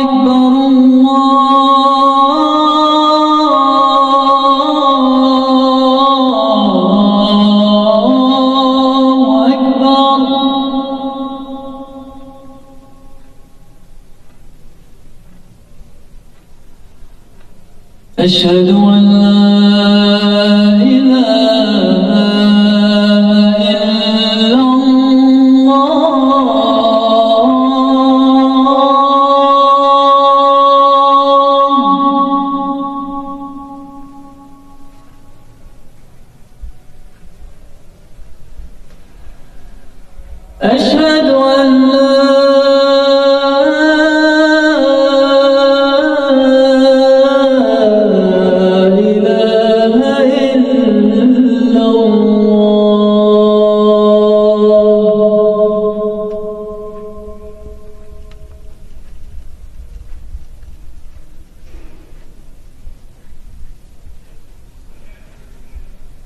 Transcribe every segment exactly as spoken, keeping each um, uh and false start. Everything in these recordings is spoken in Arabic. أكبر الله أكبر الله أكبر أشهد أن لا إله إلا الله أشهد أن لا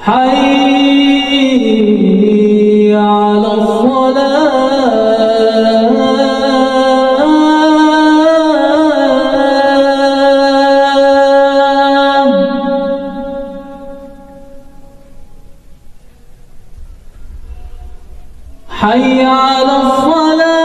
حي على الصلاة حي على الصلاة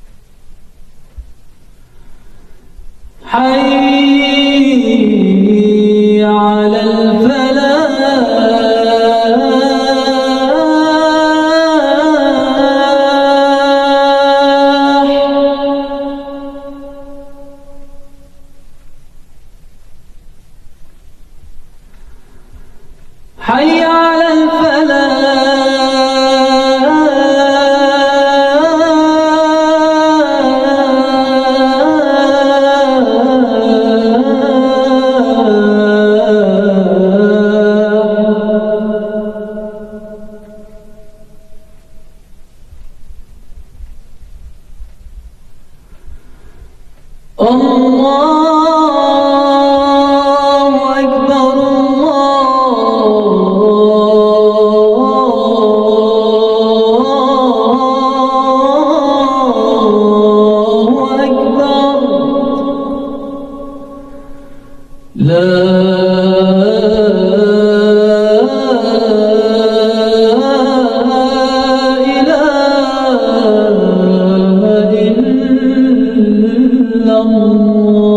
حي على الفلاح حي على الفلاح الله أكبر الله أكبر لا Oh